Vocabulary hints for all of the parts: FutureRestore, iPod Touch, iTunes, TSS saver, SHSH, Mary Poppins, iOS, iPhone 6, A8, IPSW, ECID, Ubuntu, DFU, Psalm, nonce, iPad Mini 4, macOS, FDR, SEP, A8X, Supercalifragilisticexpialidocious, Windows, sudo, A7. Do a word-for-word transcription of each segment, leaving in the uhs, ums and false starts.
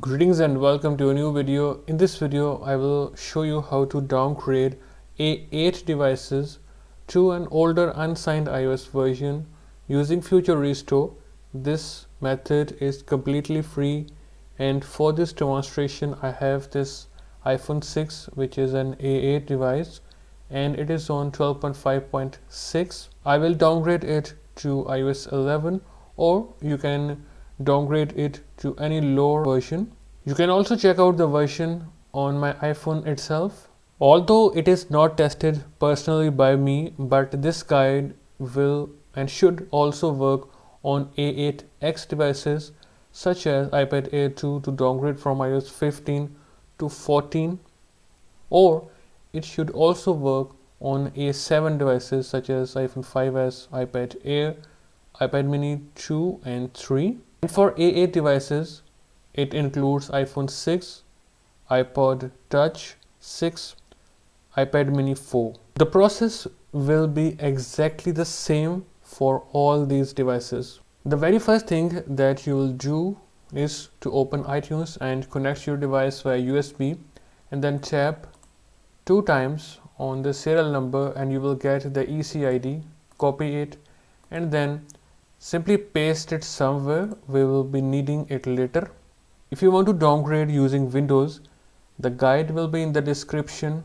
Greetings and welcome to a new video. In this video I will show you how to downgrade A eight devices to an older unsigned iOS version using FutureRestore. This method is completely free, and for this demonstration I have this iPhone six, which is an A eight device, and it is on twelve point five point six. I will downgrade it to iOS eleven, or you can downgrade it to any lower version. You can also check out the version on my iPhone itself. Although it is not tested personally by me, but this guide will and should also work on A eight X devices such as iPad Air two to downgrade from iOS fifteen to fourteen, or it should also work on A seven devices such as iPhone five S, iPad Air, iPad Mini two and three. And for A eight devices, it includes iPhone six, iPod Touch six, iPad Mini four. The process will be exactly the same for all these devices. The very first thing that you will do is to open iTunes and connect your device via U S B, and then tap two times on the serial number and you will get the E C I D. Copy it and then simply paste it somewhere. We will be needing it later. If you want to downgrade using Windows, the guide will be in the description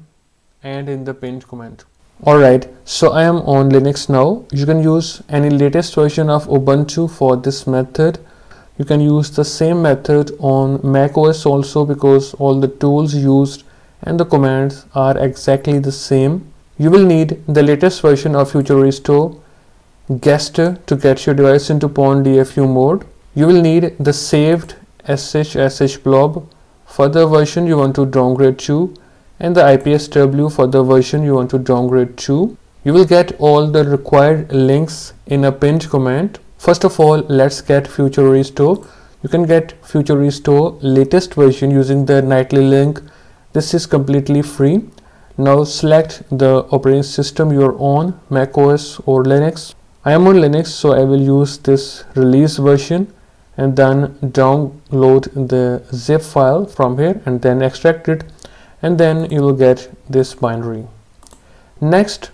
and in the pinned comment. Alright, so I am on Linux now. You can use any latest version of Ubuntu for this method. You can use the same method on macOS also, because all the tools used and the commands are exactly the same. You will need the latest version of FutureRestore gesture to get your device into PON D F U mode. You will need the saved S H S H blob for the version you want to downgrade to, and the I P S W for the version you want to downgrade to. You will get all the required links in a pinned comment. First of all, let's get FutureRestore. You can get FutureRestore latest version using the nightly link. This is completely free. Now select the operating system you are on, macOS or Linux. I am on Linux, so I will use this release version, and then download the zip file from here and then extract it, and then you will get this binary. Next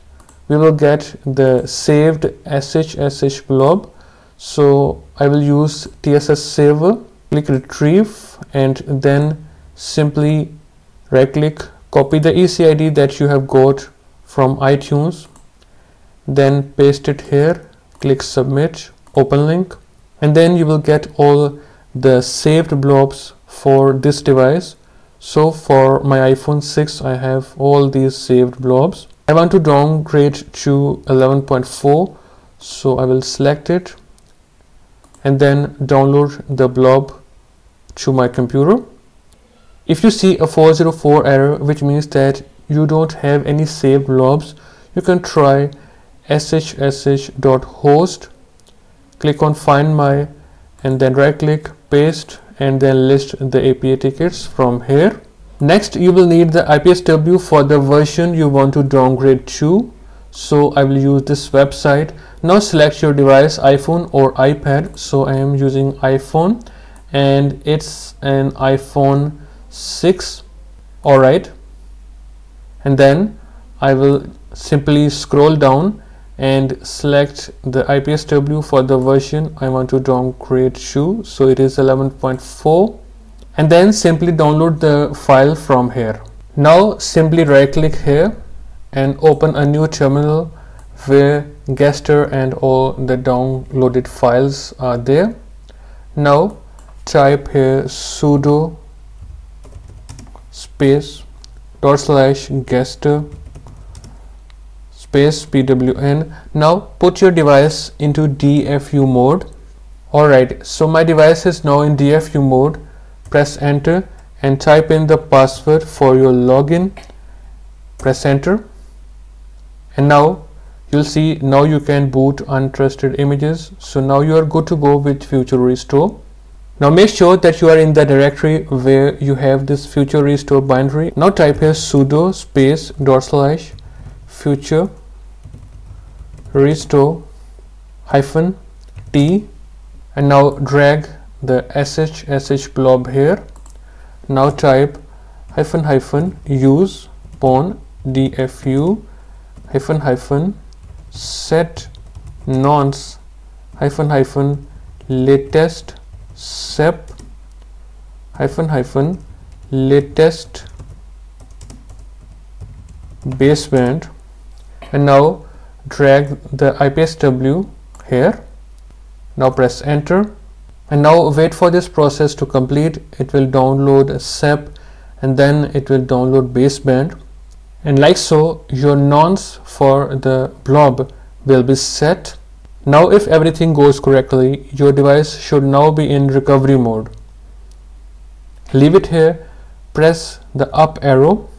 we will get the saved S H S H blob, so I will use T S S saver. Click retrieve and then simply right click, copy the E C I D that you have got from iTunes, then paste it here, click submit, open link, and then you will get all the saved blobs for this device. So for my iPhone six I have all these saved blobs. I want to downgrade to eleven point four, so I will select it and then download the blob to my computer. If you see a four oh four error, which means that you don't have any saved blobs, you can try S H S H dot host, click on find my, and then right click, paste, and then list the A P A tickets from here. Next you will need the I P S W for the version you want to downgrade to, so I will use this website. Now select your device, iPhone or iPad, so I am using iPhone and it's an iPhone six. Alright, and then I will simply scroll down and select the I P S W for the version I want to downgrade to, so it is eleven point four, and then simply download the file from here. Now simply right click here and open a new terminal where gesture and all the downloaded files are there. Now type here sudo space dot slash gesture P W N. Now put your device into D F U mode. Alright, so my device is now in D F U mode. Press enter and type in the password for your login. Press enter, and now you'll see now you can boot untrusted images. So now you are good to go with FutureRestore. Now make sure that you are in the directory where you have this FutureRestore binary. Now type here sudo space dot slash future restore hyphen T, and now drag the S H S H blob here Now type hyphen hyphen use pawn D F U hyphen hyphen set nonce hyphen hyphen latest S E P hyphen hyphen latest baseband, and now drag the I P S W here. Now press enter and now wait for this process to complete. It will download S E P and then it will download baseband, and like so your nonce for the blob will be set. Now if everything goes correctly, your device should now be in recovery mode. Leave it here, press the up arrow,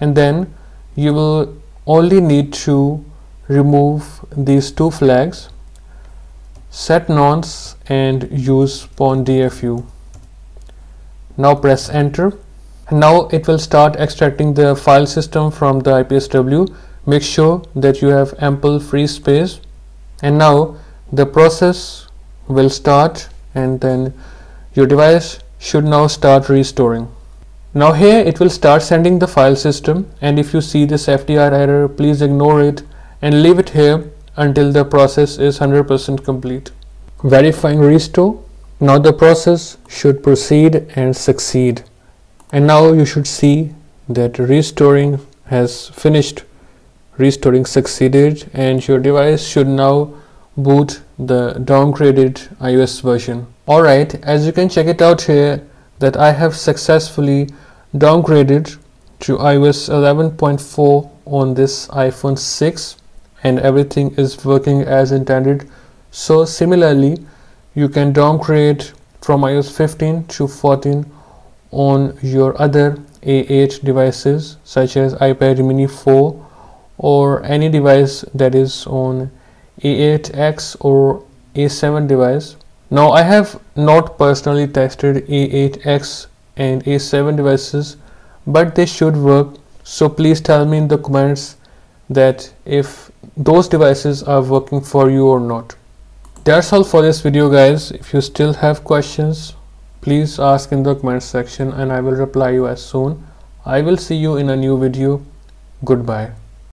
and then you will only need to remove these two flags, set nonce and use pawn D F U. Now press enter. Now it will start extracting the file system from the I P S W. Make sure that you have ample free space, and now the process will start, and then your device should now start restoring. Now here it will start sending the file system, and if you see this F D R error, please ignore it and leave it here until the process is one hundred percent complete. Verifying restore. Now the process should proceed and succeed, and now you should see that restoring has finished. Restoring succeeded, and your device should now boot the downgraded iOS version. Alright, as you can check it out here that I have successfully downgraded to iOS eleven point four on this iPhone six, and everything is working as intended. So similarly, you can downgrade from iOS fifteen to fourteen on your other A eight devices such as iPad Mini four or any device that is on A eight X or A seven device. Now I have not personally tested A eight X and A seven devices, but they should work, so please tell me in the comments that if those devices are working for you or not. That's all for this video guys. If you still have questions, please ask in the comments section and I will reply you as soon. I will see you in a new video. Goodbye.